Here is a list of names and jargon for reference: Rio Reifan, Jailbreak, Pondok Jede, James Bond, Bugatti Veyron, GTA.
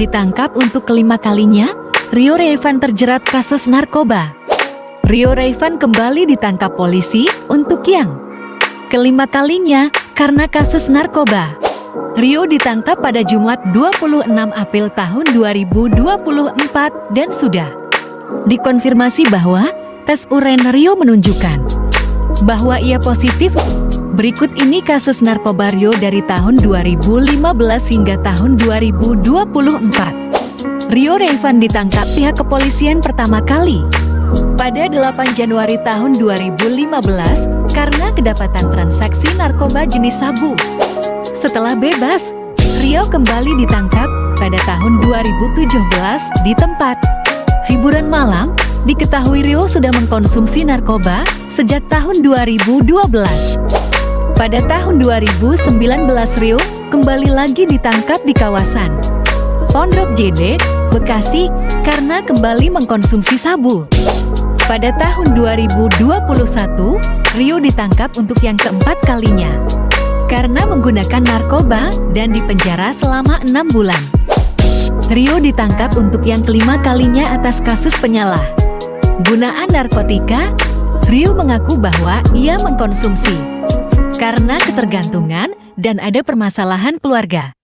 Ditangkap untuk kelima kalinya, Rio Reifan terjerat kasus narkoba. Rio Reifan kembali ditangkap polisi untuk yang kelima kalinya karena kasus narkoba. Rio ditangkap pada Jumat 26 April tahun 2024 dan sudah dikonfirmasi bahwa tes urin Rio menunjukkan bahwa ia positif. Berikut ini kasus narkoba Rio dari tahun 2015 hingga tahun 2024. Rio Reifan ditangkap pihak kepolisian pertama kali pada 8 Januari tahun 2015 karena kedapatan transaksi narkoba jenis sabu. Setelah bebas, Rio kembali ditangkap pada tahun 2017 di tempat hiburan malam. Diketahui Rio sudah mengkonsumsi narkoba sejak tahun 2012. Pada tahun 2019 Rio kembali lagi ditangkap di kawasan Pondok Jede, Bekasi karena kembali mengkonsumsi sabu. Pada tahun 2021 Rio ditangkap untuk yang keempat kalinya karena menggunakan narkoba dan dipenjara selama 6 bulan. Rio ditangkap untuk yang kelima kalinya atas kasus penyalahgunaan narkotika. Rio mengaku bahwa ia mengkonsumsi karena ketergantungan dan ada permasalahan keluarga.